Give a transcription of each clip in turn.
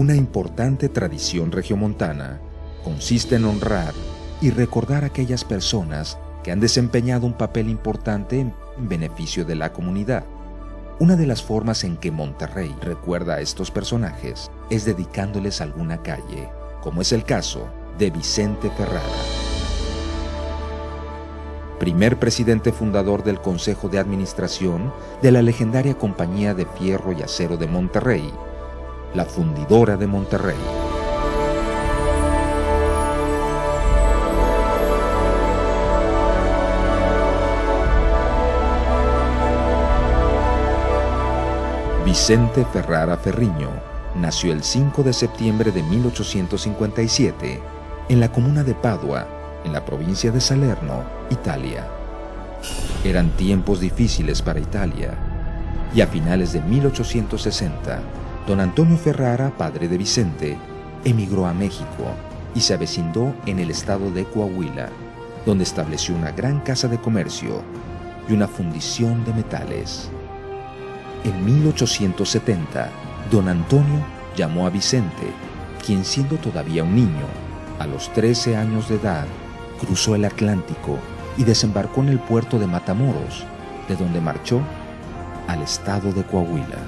una importante tradición regiomontana consiste en honrar y recordar a aquellas personas que han desempeñado un papel importante en beneficio de la comunidad. Una de las formas en que Monterrey recuerda a estos personajes es dedicándoles alguna calle, como es el caso de Vicente Ferrara. Primer presidente fundador del Consejo de Administración de la legendaria Compañía de Fierro y Acero de Monterrey, la Fundidora de Monterrey. Vicente Ferrara Ferrigno nació el 5 de septiembre de 1857 en la comuna de Padua, en la provincia de Salerno, Italia. Eran tiempos difíciles para Italia, y a finales de 1860, don Antonio Ferrara, padre de Vicente, emigró a México y se avecindó en el estado de Coahuila, donde estableció una gran casa de comercio y una fundición de metales. En 1870, don Antonio llamó a Vicente, quien siendo todavía un niño, a los 13 años de edad, cruzó el Atlántico y desembarcó en el puerto de Matamoros, de donde marchó al estado de Coahuila.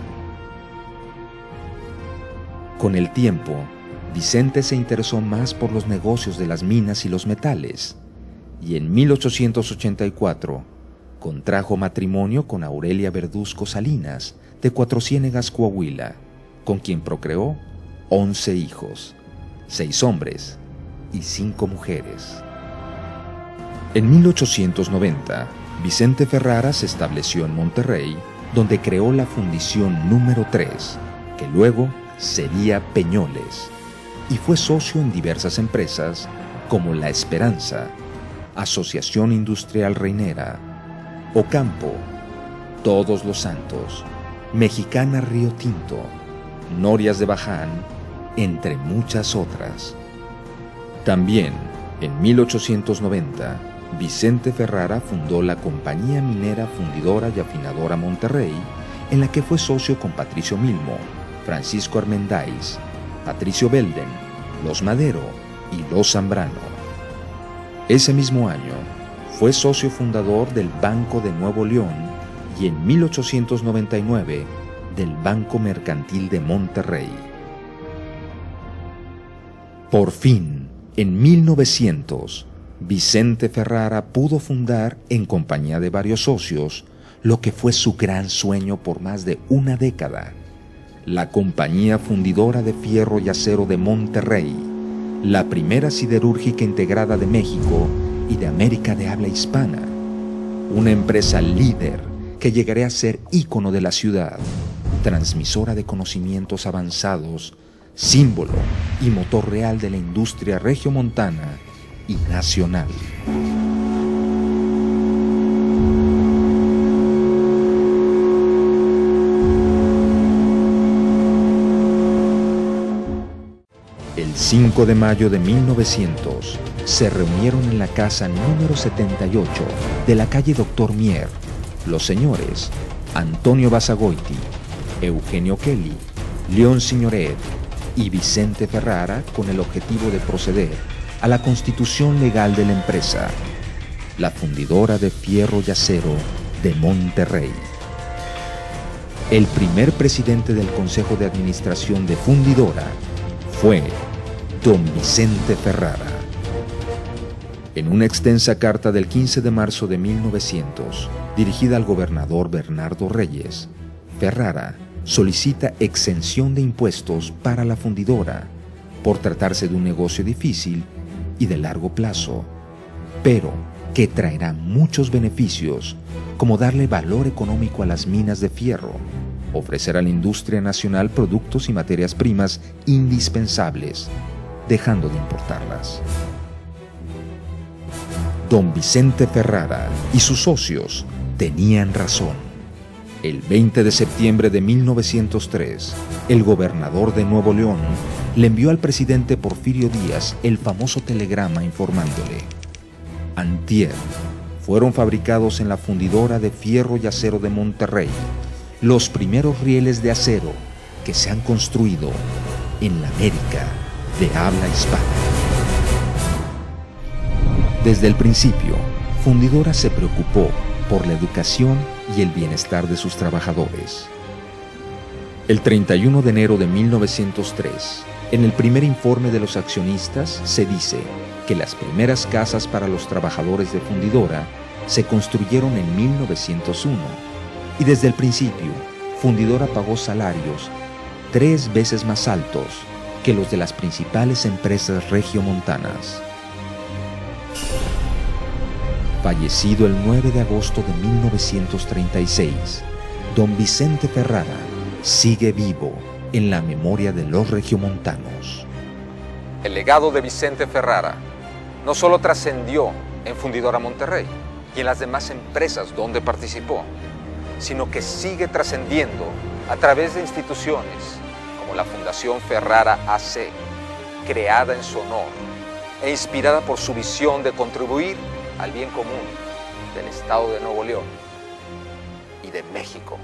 Con el tiempo, Vicente se interesó más por los negocios de las minas y los metales, y en 1884, contrajo matrimonio con Aurelia Verduzco Salinas, de Cuatrociénegas, Coahuila, con quien procreó 11 hijos, 6 hombres y 5 mujeres. En 1890, Vicente Ferrara se estableció en Monterrey, donde creó la fundición número 3, que luego sería Peñoles, y fue socio en diversas empresas como La Esperanza, Asociación Industrial Reinera, Ocampo, Todos los Santos, Mexicana Río Tinto, Norias de Baján, entre muchas otras. También, en 1890, Vicente Ferrara fundó la Compañía Minera Fundidora y Afinadora Monterrey, en la que fue socio con Patricio Milmo, Francisco Armendáiz, Patricio Belden, Los Madero y Los Zambrano. Ese mismo año, fue socio fundador del Banco de Nuevo León y en 1899 del Banco Mercantil de Monterrey. Por fin, en 1900, Vicente Ferrara pudo fundar, en compañía de varios socios, lo que fue su gran sueño por más de una década: la Compañía Fundidora de Fierro y Acero de Monterrey, la primera siderúrgica integrada de México y de América de habla hispana, una empresa líder que llegaría a ser ícono de la ciudad, transmisora de conocimientos avanzados, símbolo y motor real de la industria regiomontana y nacional. El 5 de mayo de 1900, se reunieron en la casa número 78 de la calle Doctor Mier los señores Antonio Basagoiti, Eugenio Kelly, León Signoret y Vicente Ferrara, con el objetivo de proceder a la constitución legal de la empresa, la Fundidora de Fierro y Acero de Monterrey. El primer presidente del Consejo de Administración de Fundidora fue don Vicente Ferrara. En una extensa carta del 15 de marzo de 1900, dirigida al gobernador Bernardo Reyes, Ferrara solicita exención de impuestos para la fundidora, por tratarse de un negocio difícil y de largo plazo, pero que traerá muchos beneficios, como darle valor económico a las minas de fierro, ofrecer a la industria nacional productos y materias primas indispensables, dejando de importarlas. Don Vicente Ferrara y sus socios tenían razón. El 20 de septiembre de 1903, el gobernador de Nuevo León le envió al presidente Porfirio Díaz el famoso telegrama informándole: antier fueron fabricados en la Fundidora de Fierro y Acero de Monterrey los primeros rieles de acero que se han construido en la América de habla hispana. Desde el principio, Fundidora se preocupó por la educación y el bienestar de sus trabajadores. El 31 de enero de 1903, en el primer informe de los accionistas, se dice que las primeras casas para los trabajadores de Fundidora se construyeron en 1901, y desde el principio, Fundidora pagó salarios 3 veces más altos que los de las principales empresas regiomontanas. Fallecido el 9 de agosto de 1936, don Vicente Ferrara sigue vivo en la memoria de los regiomontanos. El legado de Vicente Ferrara no solo trascendió en Fundidora Monterrey y en las demás empresas donde participó, sino que sigue trascendiendo a través de instituciones como la Fundación Ferrara AC, creada en su honor e inspirada por su visión de contribuir al bien común del Estado de Nuevo León y de México.